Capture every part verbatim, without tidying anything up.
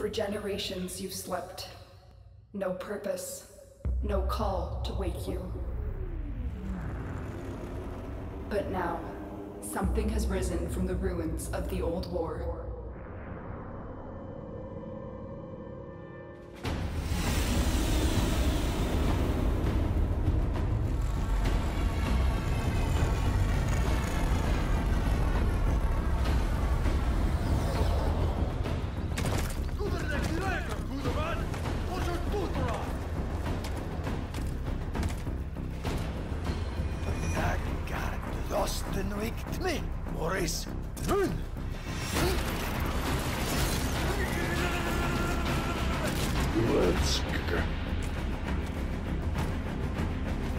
For generations you've slept. No purpose, no call to wake you. But now, something has risen from the ruins of the old war.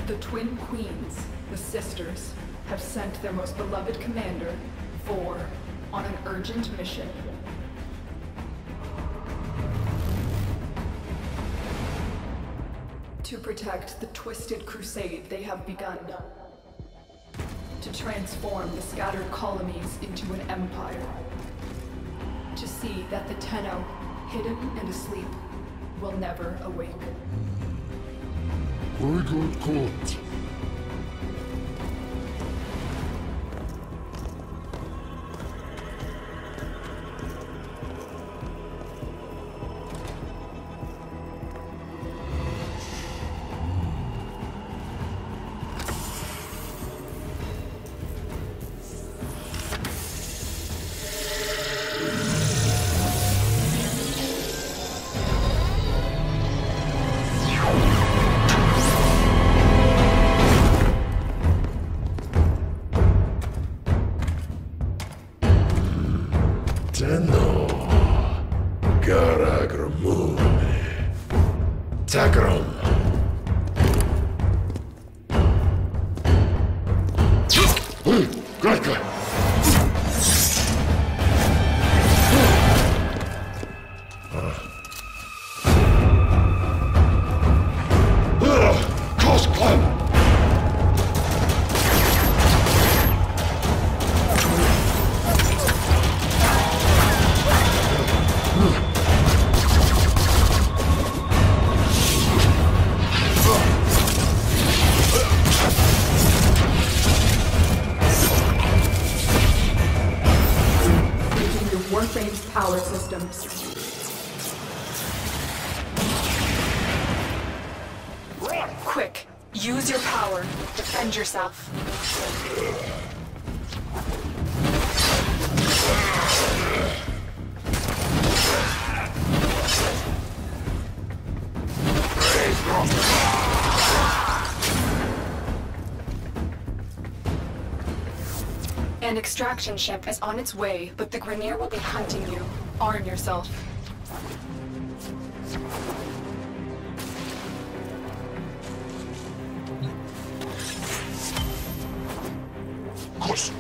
The twin queens, the sisters, have sent their most beloved commander, Vor, on an urgent mission. To protect the twisted crusade they have begun. To transform the scattered colonies into an empire. To see that the Tenno, hidden and asleep, will never awake. We got caught. Tenno, Garagramune, Takram. Warframe's power systems. Run. Quick, use your power. Defend yourself. An extraction ship is on its way, but the Grineer will be hunting you. Arm yourself. Corpus.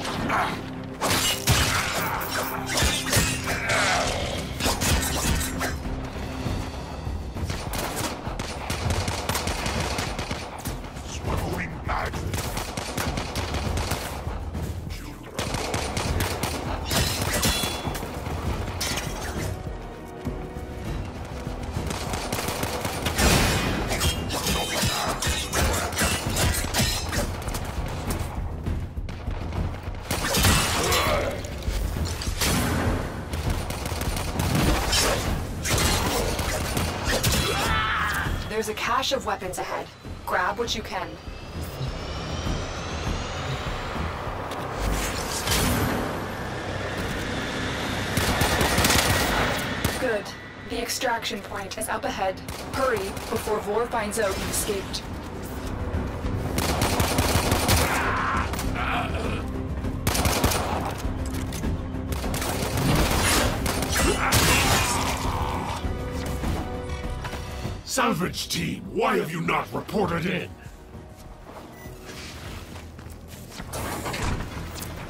There's a cache of weapons ahead. Grab what you can. Good. The extraction point is up ahead. Hurry before Vor finds out you've escaped. Salvage team, why have you not reported in?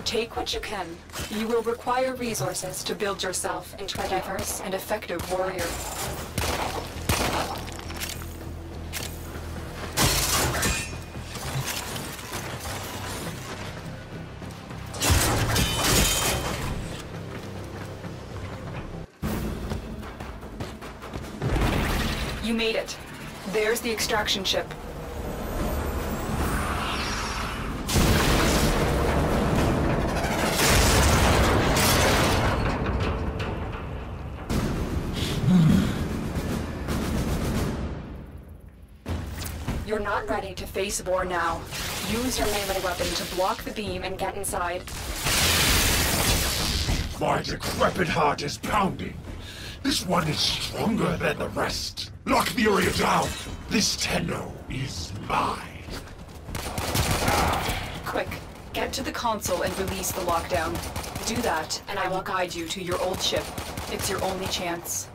Take what you can. You will require resources to build yourself into a diverse and effective warrior. You made it. There's the extraction ship. You're not ready to face Vor now. Use your melee weapon to block the beam and get inside. My decrepit heart is pounding. This one is stronger than the rest. Lock Furia down. This Tenno is mine. Quick, get to the console and release the lockdown. Do that, and I will guide you to your old ship. It's your only chance.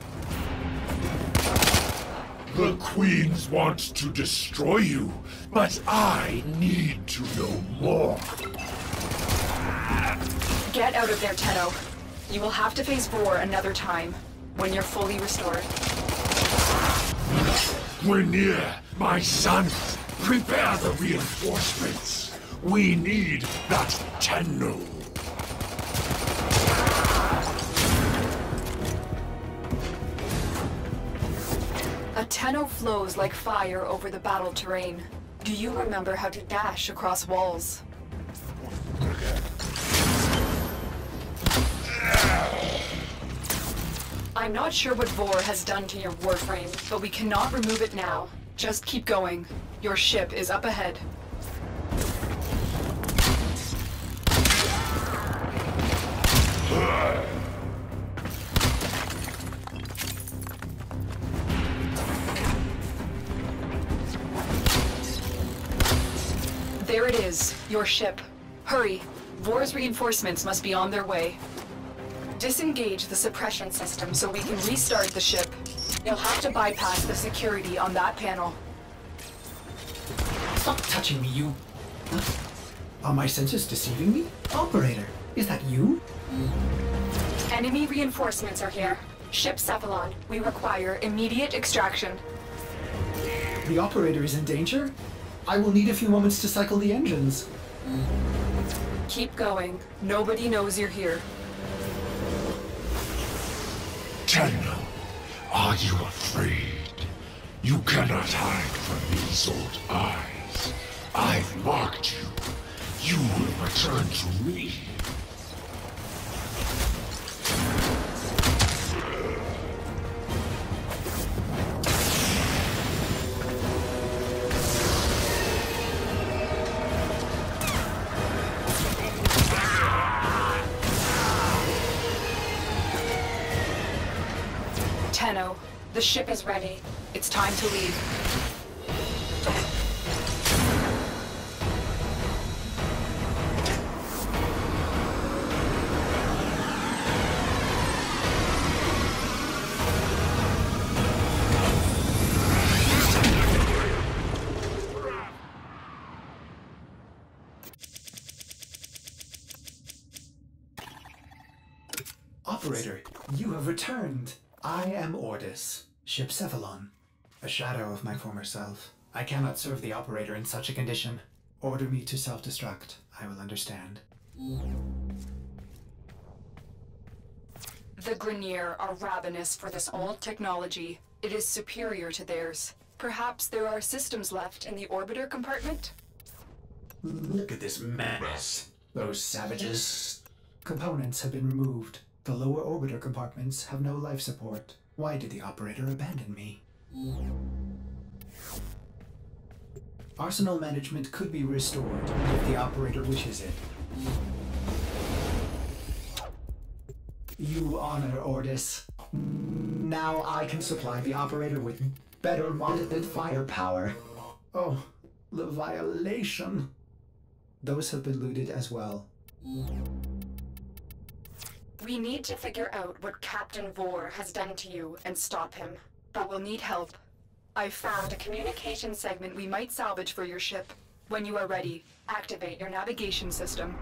The Queens want to destroy you, but I need to know more. Get out of there, Tenno. You will have to face Vor another time, when you're fully restored. Grineer, my son, prepare the reinforcements. We need that Tenno. A Tenno flows like fire over the battle terrain. Do you remember how to dash across walls? I'm not sure what Vor has done to your Warframe, but we cannot remove it now. Just keep going. Your ship is up ahead. There it is, your ship. Hurry, Vor's reinforcements must be on their way. Disengage the suppression system so we can restart the ship. You'll have to bypass the security on that panel. Stop touching me, you... Are my senses deceiving me? Operator, is that you? Enemy reinforcements are here. Ship Cephalon, we require immediate extraction. The operator is in danger? I will need a few moments to cycle the engines. Keep going. Nobody knows you're here. Tenno, are you afraid? You cannot hide from these old eyes. I've marked you. You will return to me. Tenno, the ship is ready. It's time to leave. Operator, you have returned. I am Ordis, ship Cephalon, a shadow of my former self. I cannot serve the operator in such a condition. Order me to self-destruct. I will understand. The Grineer are ravenous for this old technology. It is superior to theirs. Perhaps there are systems left in the orbiter compartment? Look at this mess. Those savages. Components have been removed. The lower orbiter compartments have no life support. Why did the operator abandon me? Arsenal management could be restored if the operator wishes it. You honor Ordis. Now I can supply the operator with better monitored firepower. Oh, the violation. Those have been looted as well. We need to figure out what Captain Vor has done to you and stop him, but we'll need help. I found a communication segment we might salvage for your ship. When you are ready, activate your navigation system.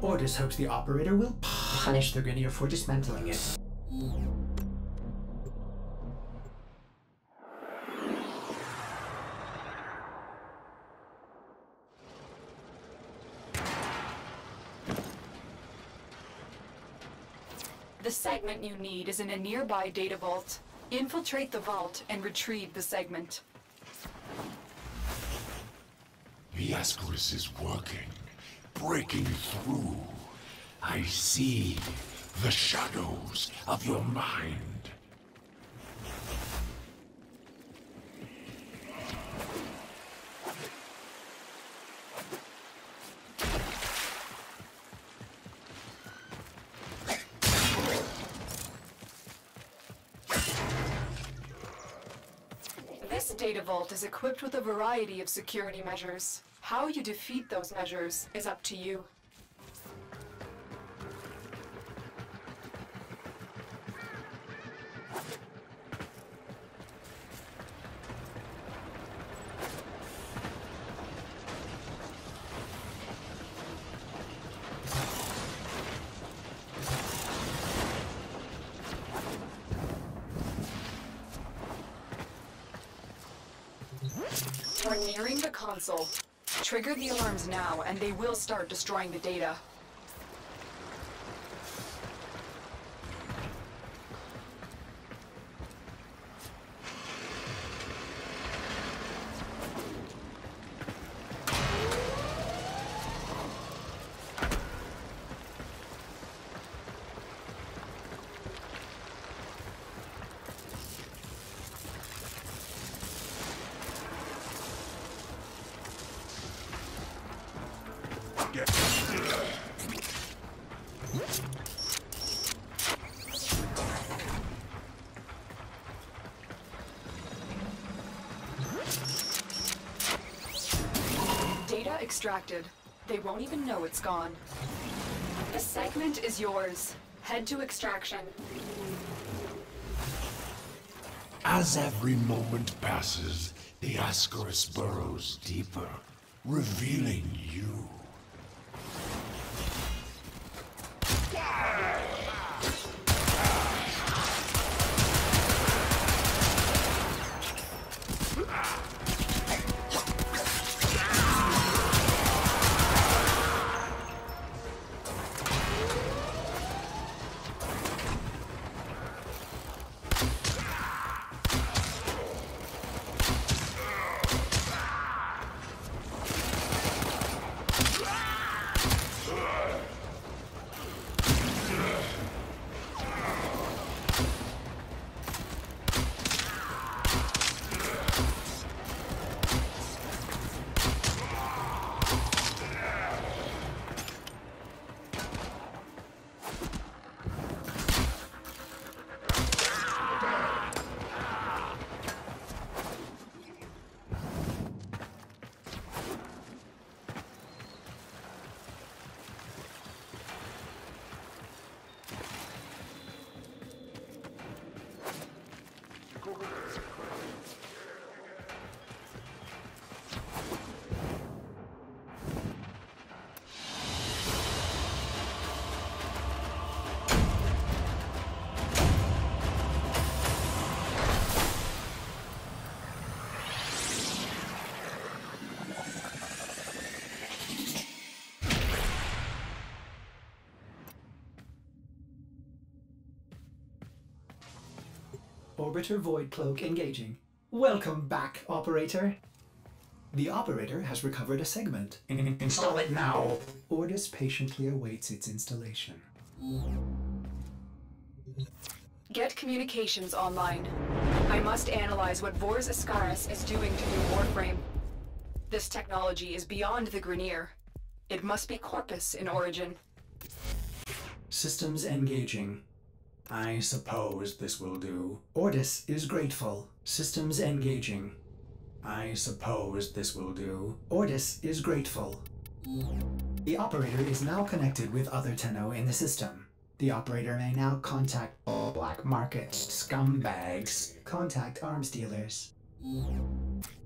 Ordis hopes the operator will punish the Grineer for dismantling it. The segment you need is in a nearby data vault. Infiltrate the vault and retrieve the segment. The Ascaris is working, breaking through. I see the shadows of your mind. Data vault is equipped with a variety of security measures. How you defeat those measures is up to you. We're nearing the console. Trigger the alarms now, and they will start destroying the data. Extracted. They won't even know it's gone. The segment is yours. Head to extraction. As every moment passes, the Ascaris burrows deeper, revealing you. Orbiter Void Cloak engaging. Welcome back, Operator. The Operator has recovered a segment. Install it now. Ordis patiently awaits its installation. Get communications online. I must analyze what Vor's Ascaris is doing to the Warframe. This technology is beyond the Grineer. It must be Corpus in origin. Systems engaging. I suppose this will do. Ordis is grateful. Systems engaging. I suppose this will do. Ordis is grateful. The Operator is now connected with other Tenno in the system. The Operator may now contact all black market scumbags. Contact arms dealers.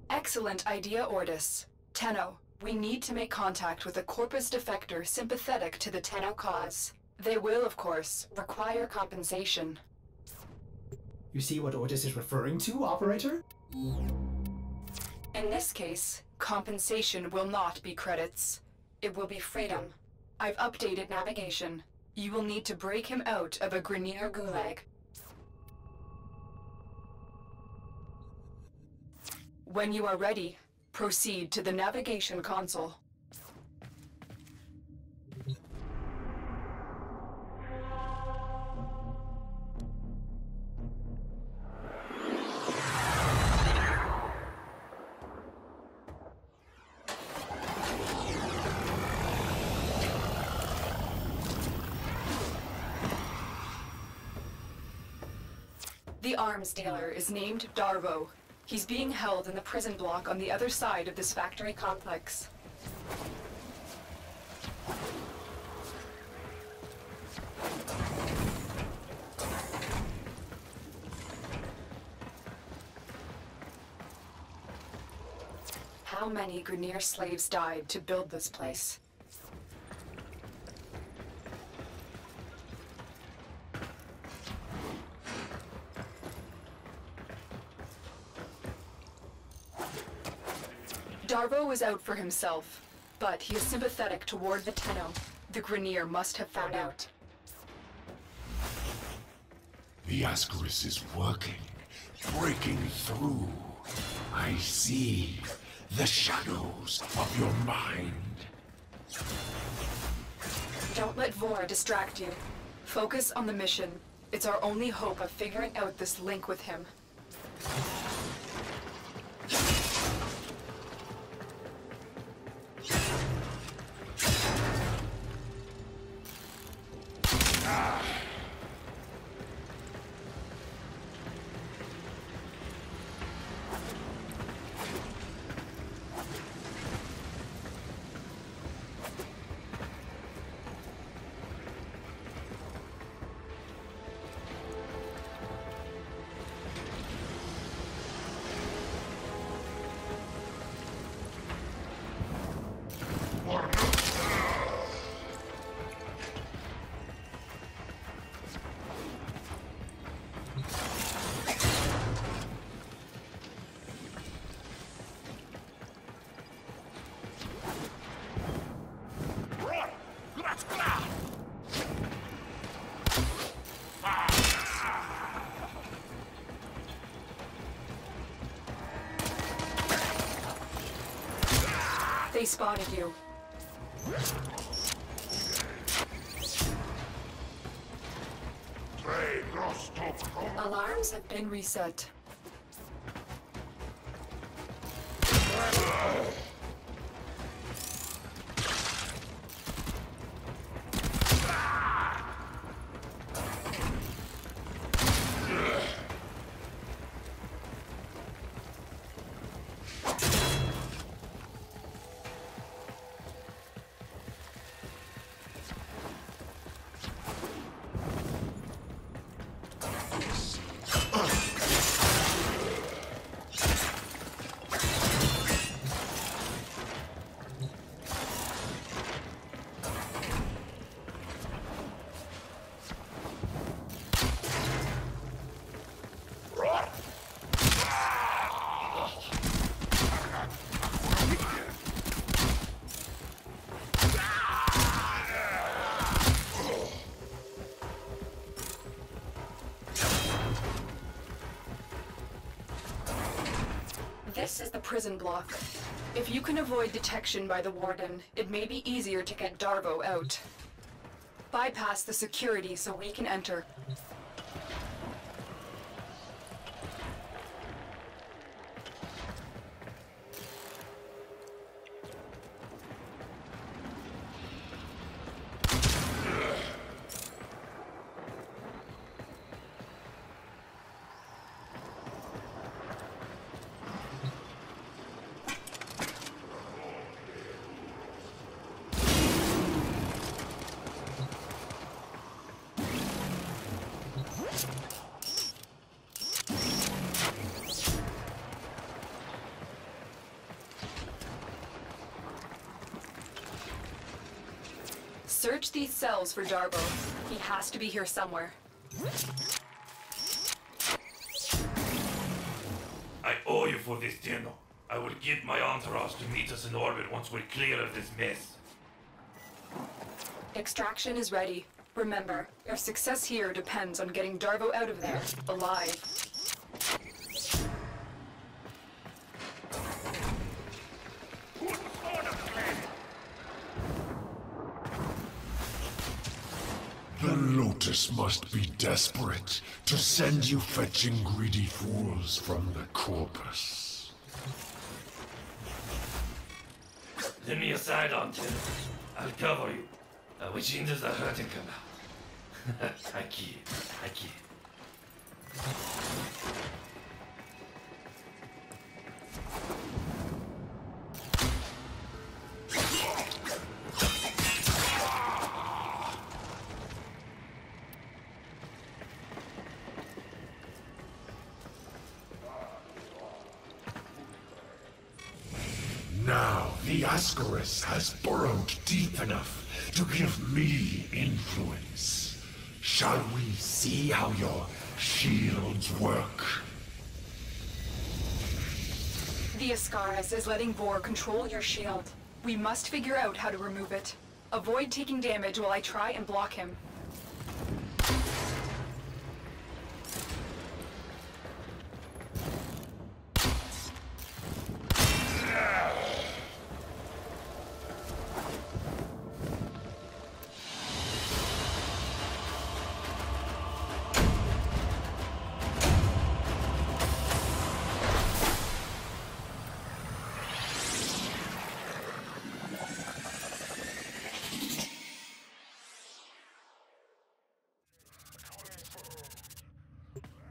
Excellent idea, Ordis. Tenno, we need to make contact with a Corpus defector sympathetic to the Tenno cause. They will, of course, require compensation. You see what Ordis is referring to, Operator? In this case, compensation will not be credits. It will be freedom. I've updated navigation. You will need to break him out of a Grineer gulag. When you are ready, proceed to the navigation console. The arms dealer is named Darvo. He's being held in the prison block on the other side of this factory complex. How many Grineer slaves died to build this place? Darvo is out for himself, but he is sympathetic toward the Tenno. The Grineer must have found out. The Ascaris is working, breaking through. I see the shadows of your mind. Don't let Vor distract you. Focus on the mission. It's our only hope of figuring out this link with him. They spotted you. Alarms have been reset. This is the prison block. If you can avoid detection by the warden, it may be easier to get Darvo out. Bypass the security so we can enter. Search these cells for Darvo. He has to be here somewhere. I owe you for this, Tenno. I will get my entourage to meet us in orbit once we're clear of this mess. Extraction is ready. Remember, your success here depends on getting Darvo out of there, alive. The Lotus must be desperate to send you fetching greedy fools from the Corpus. Let me aside on Tenno. I'll cover you. Uh, which end of the hurting come out? I kid. I kid. Now the Ascaris has burrowed deep enough to give me influence. Shall we see how your shields work? The Ascaris is letting Vor control your shield. We must figure out how to remove it. Avoid taking damage while I try and block him.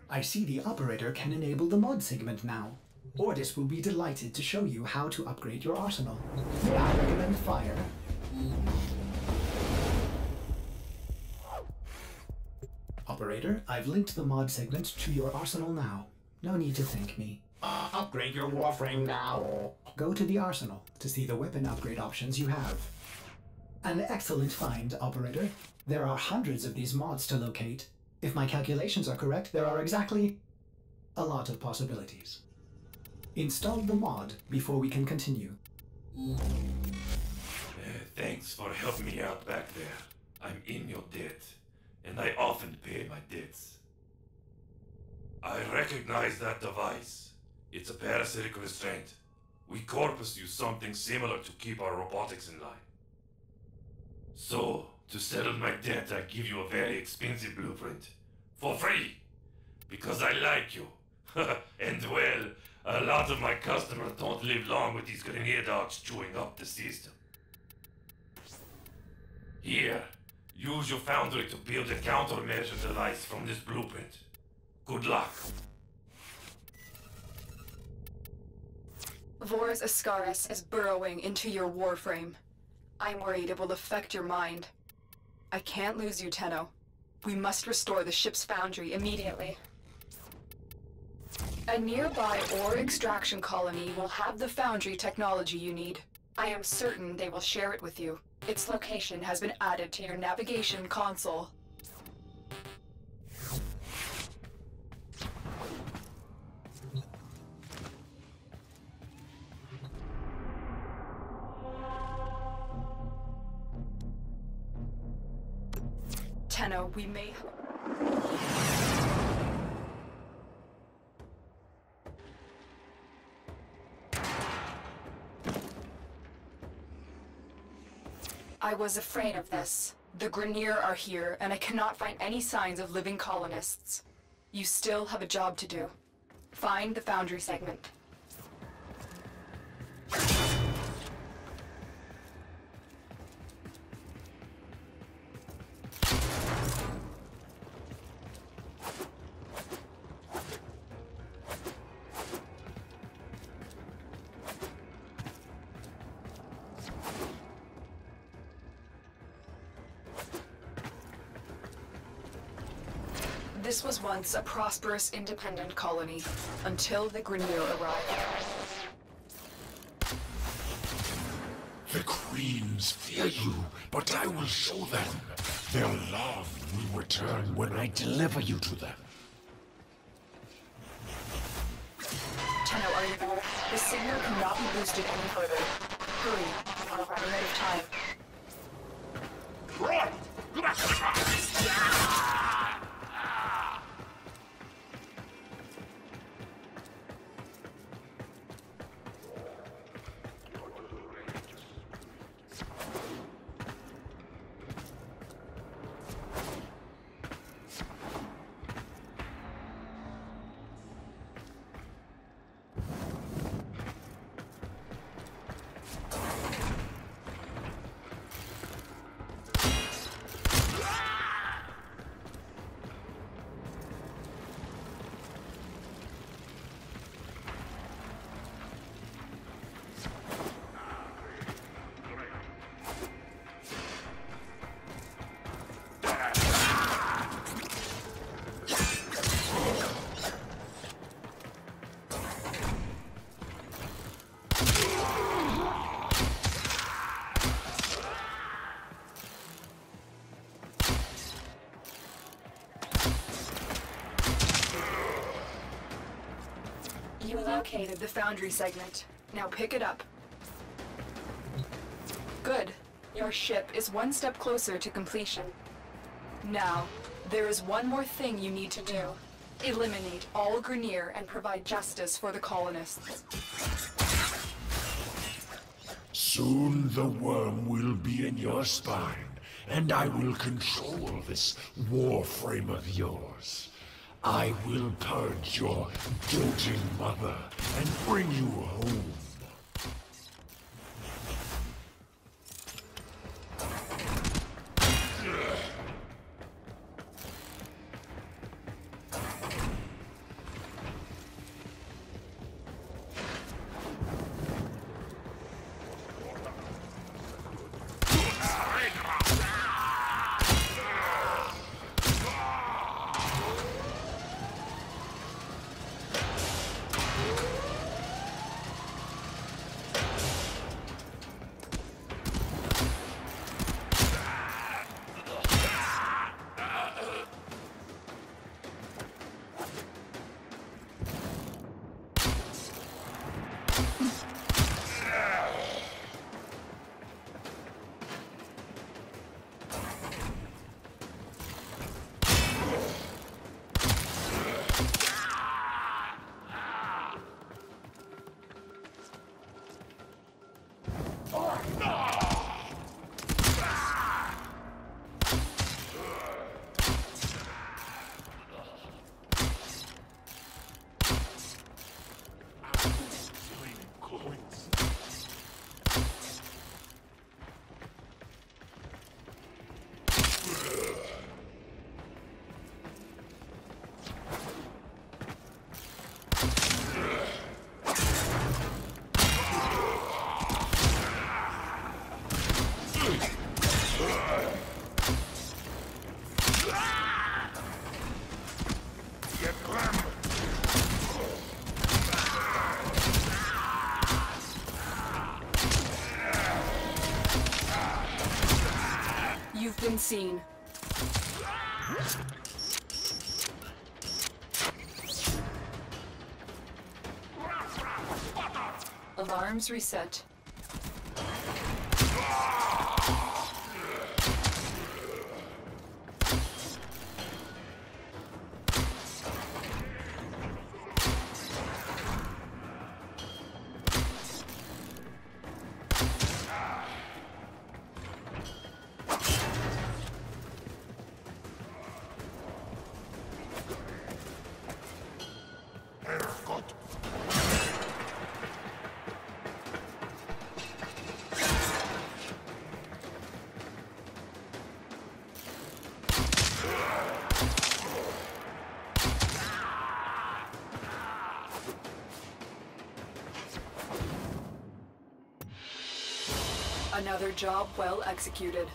I see the operator can enable the mod segment now. Ordis will be delighted to show you how to upgrade your arsenal. I recommend fire. Operator, I've linked the mod segment to your arsenal now. No need to thank me. Uh, upgrade your Warframe now. Go to the arsenal to see the weapon upgrade options you have. An excellent find, operator. There are hundreds of these mods to locate. If my calculations are correct, there are exactly a lot of possibilities. Install the mod before we can continue. Uh, thanks for helping me out back there. I'm in your debt, and I often pay my debts. I recognize that device. It's a parasitic restraint. We Corpus use something similar to keep our robotics in line. So, to settle my debt, I give you a very expensive blueprint. For free! Because I like you. And well, a lot of my customers don't live long with these Grineer dogs chewing up the system. Here, use your foundry to build a countermeasure device from this blueprint. Good luck. Vor's Ascaris is burrowing into your Warframe. I'm worried it will affect your mind. I can't lose you, Tenno. We must restore the ship's foundry immediately. A nearby ore extraction colony will have the foundry technology you need. I am certain they will share it with you. Its location has been added to your navigation console. Tenno, we may... I was afraid of this. The Grineer are here, and I cannot find any signs of living colonists. You still have a job to do. Find the foundry segment. This was once a prosperous independent colony, until the Grineer arrived. The Queens fear you, but I will show them. Their love will return when I deliver you to them. Tenno, are you there? The signal cannot be boosted any further. Hurry, on a running out of time. You located the foundry segment. Now pick it up. Good. Your ship is one step closer to completion. Now, there is one more thing you need to do. Eliminate all Grineer and provide justice for the colonists. Soon the worm will be in your spine, and I will control this warframe of yours. I will purge your guilty mother and bring you home. Seen. Alarms reset. Another job well executed.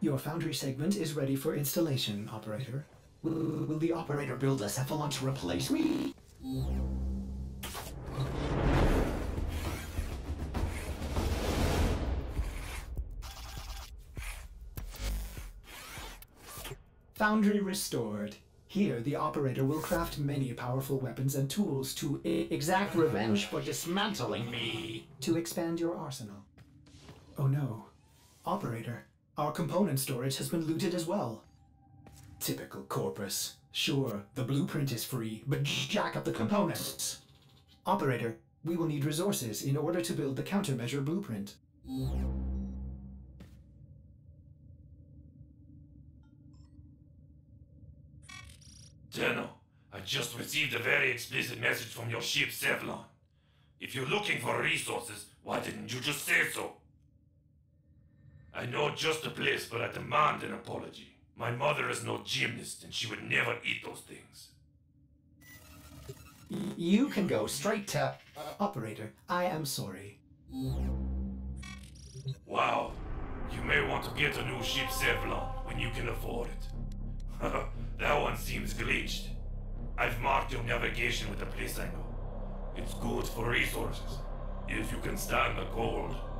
Your foundry segment is ready for installation, operator. Will, will the operator build a Cephalon to replace me? Foundry restored. Here, the operator will craft many powerful weapons and tools to exact revenge for dismantling me. To expand your arsenal. Oh no. Operator, our component storage has been looted as well. Typical Corpus. Sure, the blueprint is free, but jack up the components. Operator, we will need resources in order to build the countermeasure blueprint. Tenno, I just received a very explicit message from your ship, Cephalon. If you're looking for resources, why didn't you just say so? I know just the place, but I demand an apology. My mother is no gymnast, and she would never eat those things. You can go straight to... Uh, operator, I am sorry. Wow. You may want... want to get a new ship, Cephalon, when you can afford it. That one seems glitched. I've marked your navigation with a place angle. It's good for resources, if you can stand the cold.